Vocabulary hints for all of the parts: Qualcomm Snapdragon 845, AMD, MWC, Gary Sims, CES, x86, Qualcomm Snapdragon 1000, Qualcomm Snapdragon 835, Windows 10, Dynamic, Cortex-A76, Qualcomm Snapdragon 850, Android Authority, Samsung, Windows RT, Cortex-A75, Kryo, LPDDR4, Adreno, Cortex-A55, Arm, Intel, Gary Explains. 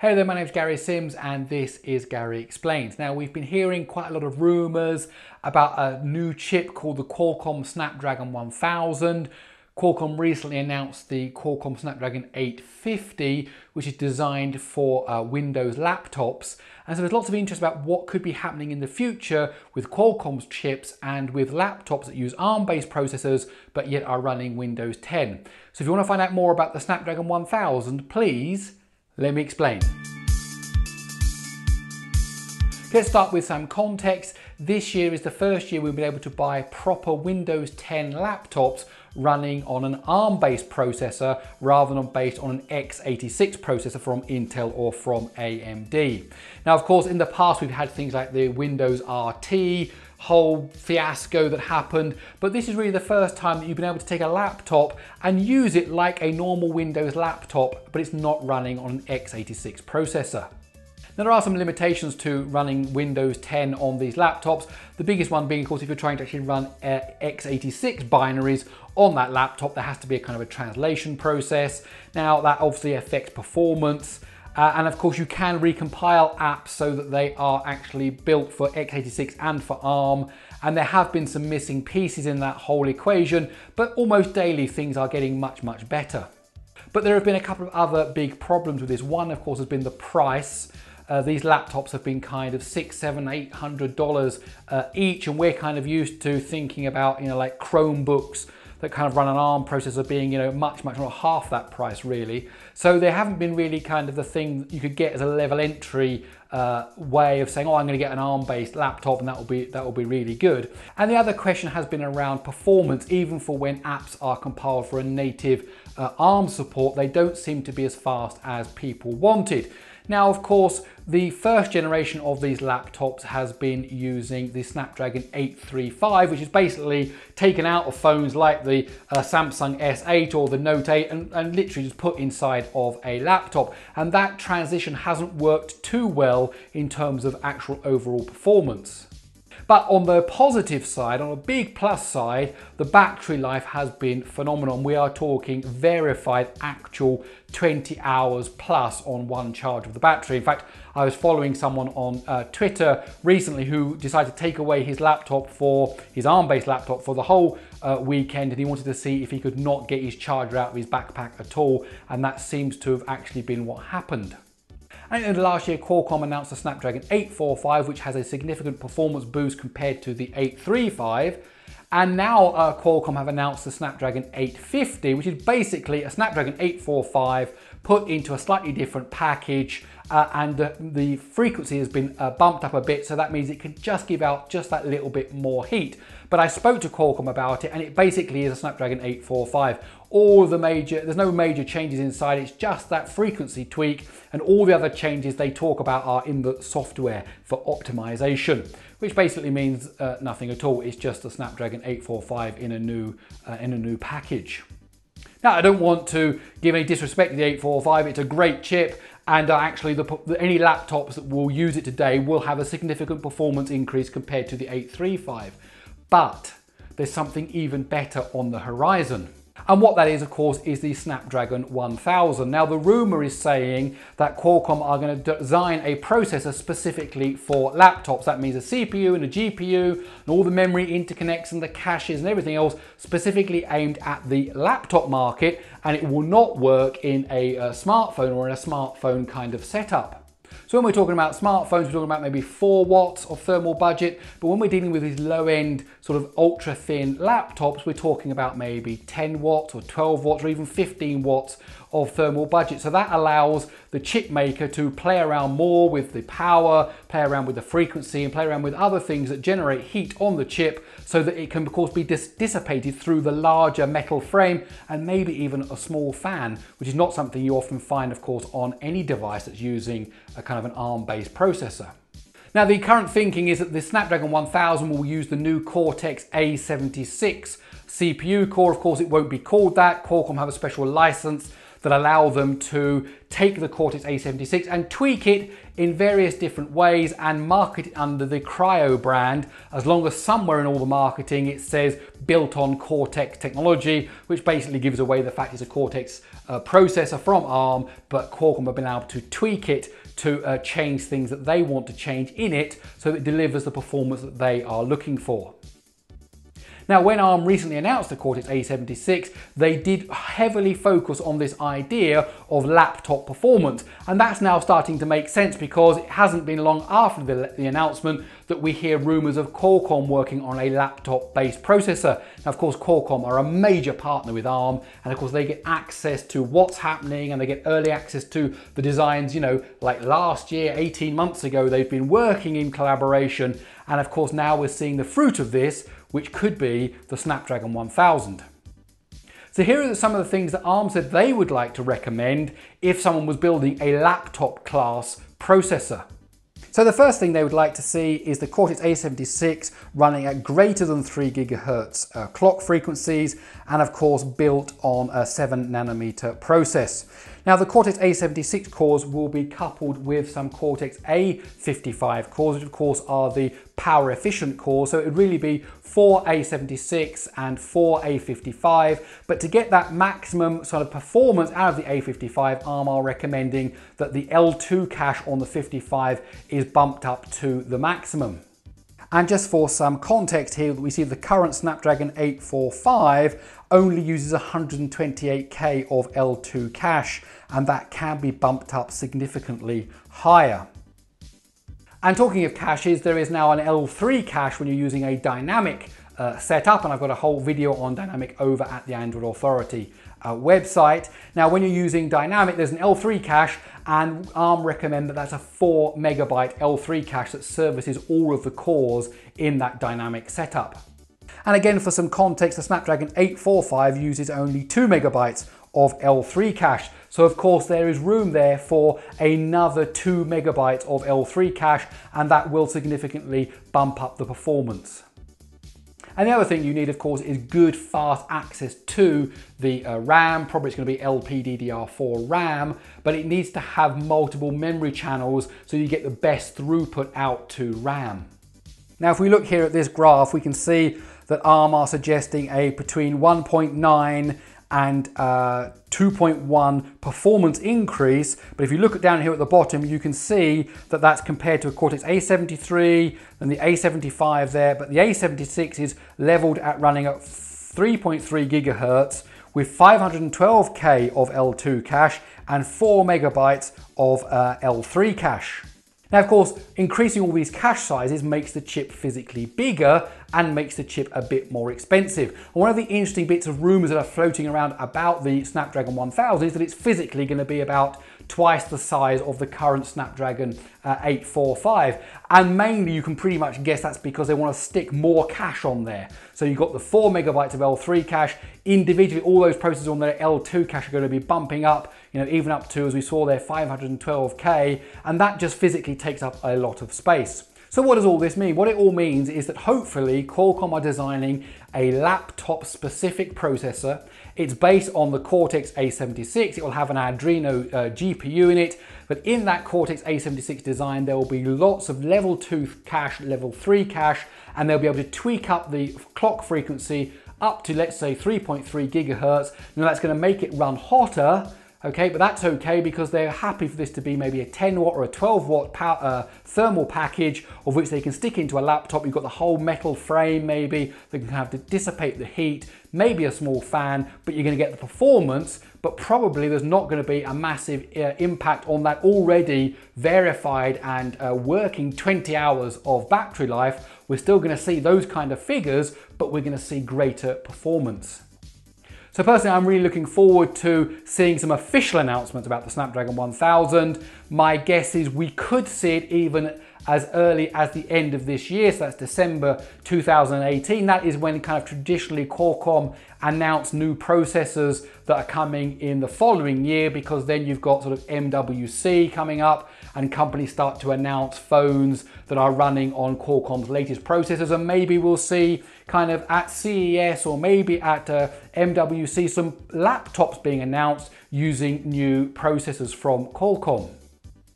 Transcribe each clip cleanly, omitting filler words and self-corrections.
Hey there, my name's Gary Sims and this is Gary Explains. Now, we've been hearing quite a lot of rumors about a new chip called the Qualcomm Snapdragon 1000. Qualcomm recently announced the Qualcomm Snapdragon 850, which is designed for Windows laptops. And so there's lots of interest about what could be happening in the future with Qualcomm's chips and with laptops that use ARM-based processors, but yet are running Windows 10. So if you want to find out more about the Snapdragon 1000, please, let me explain. Let's start with some context. This year is the first year we've been able to buy proper Windows 10 laptops running on an ARM-based processor rather than based on an x86 processor from Intel or from AMD. Now, of course, in the past, we've had things like the Windows RT, whole fiasco that happened, but this is really the first time that you've been able to take a laptop and use it like a normal Windows laptop, but it's not running on an x86 processor. Now, there are some limitations to running Windows 10 on these laptops. The biggest one being, of course, if you're trying to actually run x86 binaries on that laptop, there has to be a kind of a translation process. Now, that obviously affects performance. And of course, you can recompile apps so that they are actually built for x86 and for ARM. And there have been some missing pieces in that whole equation, but almost daily things are getting much, much better. But there have been a couple of other big problems with this. One, of course, has been the price. These laptops have been kind of $600, $700, $800 each, and we're kind of used to thinking about, you know, like Chromebooks that kind of run an ARM processor being, you know, much, much more half that price really. So they haven't been really kind of the thing that you could get as a level entry way of saying, oh, I'm gonna get an ARM-based laptop and that will be really good. And the other question has been around performance. Even for when apps are compiled for a native ARM support, they don't seem to be as fast as people wanted. Now, of course, the first generation of these laptops has been using the Snapdragon 835, which is basically taken out of phones like the Samsung S8 or the Note 8 and literally just put inside of a laptop. And that transition hasn't worked too well in terms of actual overall performance. But on the positive side, on a big plus side, the battery life has been phenomenal. We are talking verified actual 20 hours plus on one charge of the battery. In fact, I was following someone on Twitter recently who decided to take away his laptop, for his ARM-based laptop, for the whole weekend, and he wanted to see if he could not get his charger out of his backpack at all. And that seems to have actually been what happened. And in the last year, Qualcomm announced the Snapdragon 845, which has a significant performance boost compared to the 835. And now Qualcomm have announced the Snapdragon 850, which is basically a Snapdragon 845 put into a slightly different package. And the frequency has been bumped up a bit, so that means it can just give out just that little bit more heat. But I spoke to Qualcomm about it, and it basically is a Snapdragon 845. There's no major changes inside, it's just that frequency tweak, and all the other changes they talk about are in the software for optimization, which basically means nothing at all. It's just a Snapdragon 845 in a new package. Now, I don't want to give any disrespect to the 845, it's a great chip, and actually any laptops that will use it today will have a significant performance increase compared to the 835. But there's something even better on the horizon. And what that is, of course, is the Snapdragon 1000. Now, the rumor is saying that Qualcomm are going to design a processor specifically for laptops. That means a CPU and a GPU and all the memory interconnects and the caches and everything else specifically aimed at the laptop market, and it will not work in a smartphone or in a smartphone kind of setup. So when we're talking about smartphones, we're talking about maybe 4 watts of thermal budget, but when we're dealing with these low-end sort of ultra-thin laptops, we're talking about maybe 10 watts or 12 watts or even 15 watts of thermal budget. So that allows the chip maker to play around more with the power, play around with the frequency, and play around with other things that generate heat on the chip so that it can, of course, be dissipated through the larger metal frame and maybe even a small fan, which is not something you often find, of course, on any device that's using a kind of an ARM-based processor. Now, the current thinking is that the Snapdragon 1000 will use the new Cortex-A76 CPU core. Of course, it won't be called that. Qualcomm have a special license that allow them to take the Cortex-A76 and tweak it in various different ways and market it under the Kryo brand, as long as somewhere in all the marketing it says built on Cortex technology, which basically gives away the fact it's a Cortex processor from Arm, but Qualcomm have been able to tweak it to change things that they want to change in it so that it delivers the performance that they are looking for. Now, when Arm recently announced the Cortex-A76, they did heavily focus on this idea of laptop performance. And that's now starting to make sense, because it hasn't been long after the announcement that we hear rumors of Qualcomm working on a laptop-based processor. Now, of course, Qualcomm are a major partner with Arm, and of course they get access to what's happening, and they get early access to the designs, you know, like last year, 18 months ago, they've been working in collaboration. And of course, now we're seeing the fruit of this, which could be the Snapdragon 1000. So here are some of the things that Arm said they would like to recommend if someone was building a laptop class processor. So the first thing they would like to see is the Cortex-A76 running at greater than 3 GHz clock frequencies, and of course built on a 7nm process. Now, the Cortex-A76 cores will be coupled with some Cortex-A55 cores, which of course are the power efficient cores, so it would really be 4 A76 and 4 A55, but to get that maximum sort of performance out of the A55, Arm are recommending that the L2 cache on the 55 is bumped up to the maximum. And just for some context here, we see the current Snapdragon 845 only uses 128K of L2 cache, and that can be bumped up significantly higher. And talking of caches, there is now an L3 cache when you're using a dynamic setup, and I've got a whole video on dynamic over at the Android Authority website. Now, when you're using dynamic, there's an L3 cache, and Arm recommend that that's a 4 MB L3 cache that services all of the cores in that dynamic setup. And again, for some context, the Snapdragon 845 uses only 2 MB of L3 cache. So of course there is room there for another 2 MB of L3 cache, and that will significantly bump up the performance. And the other thing you need, of course, is good fast access to the RAM. Probably it's going to be LPDDR4 RAM, but it needs to have multiple memory channels so you get the best throughput out to RAM. Now, if we look here at this graph, we can see that Arm are suggesting a between 1.9 and 2.1 performance increase. But if you look down here at the bottom, you can see that that's compared to a Cortex-A73 and the A75 there, but the A76 is leveled at running at 3.3 GHz with 512K of L2 cache and 4 MB of L3 cache. Now, of course, increasing all these cache sizes makes the chip physically bigger and makes the chip a bit more expensive. And one of the interesting bits of rumors that are floating around about the Snapdragon 1000 is that it's physically going to be about twice the size of the current Snapdragon 845. And mainly, you can pretty much guess that's because they want to stick more cache on there. So you've got the 4 MB of L3 cache. Individually, all those processors on their L2 cache are going to be bumping up, you know, even up to, as we saw there, 512K. And that just physically takes up a lot of space. So what does all this mean? What it all means is that hopefully Qualcomm are designing a laptop-specific processor. It's based on the Cortex-A76. It will have an Adreno GPU in it, but in that Cortex-A76 design, there will be lots of level 2 cache, level 3 cache, and they'll be able to tweak up the clock frequency up to, let's say, 3.3 GHz. Now, that's going to make it run hotter. Okay, but that's okay, because they're happy for this to be maybe a 10-watt or a 12-watt power, thermal package, of which they can stick into a laptop. You've got the whole metal frame, maybe that can have to dissipate the heat, maybe a small fan, but you're going to get the performance, but probably there's not going to be a massive impact on that already verified and working 20 hours of battery life. We're still going to see those kind of figures, but we're going to see greater performance. So personally, I'm really looking forward to seeing some official announcements about the Snapdragon 1000. My guess is we could see it even as early as the end of this year, so that's December 2018. That is when kind of traditionally Qualcomm announce new processors that are coming in the following year, because then you've got sort of MWC coming up and companies start to announce phones that are running on Qualcomm's latest processors. And maybe we'll see kind of at CES or maybe at MWC some laptops being announced using new processors from Qualcomm.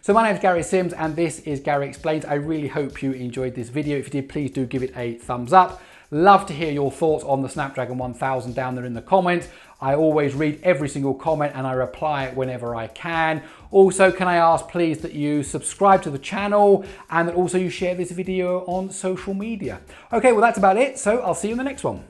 So my name is Gary Sims and this is Gary Explains. I really hope you enjoyed this video. If you did, please do give it a thumbs up. Love to hear your thoughts on the Snapdragon 1000 down there in the comments. I always read every single comment and I reply whenever I can. Also, can I ask please that you subscribe to the channel and that also you share this video on social media. Okay, well that's about it. So I'll see you in the next one.